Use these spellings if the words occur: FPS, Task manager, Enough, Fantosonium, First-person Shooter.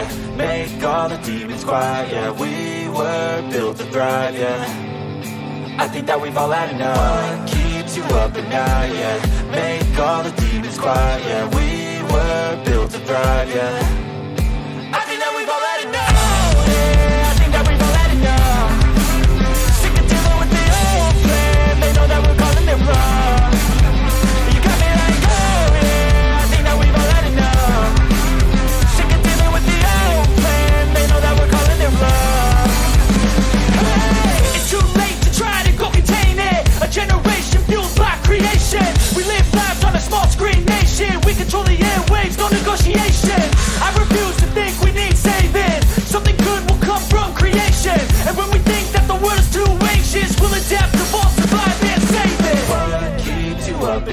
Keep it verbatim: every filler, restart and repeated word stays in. yeah. Make all the demons quiet, yeah. We were built to thrive, yeah. I think that we've all had enough. What keeps you up at night, yeah. Make all the demons quiet, yeah. We were built to thrive, yeah.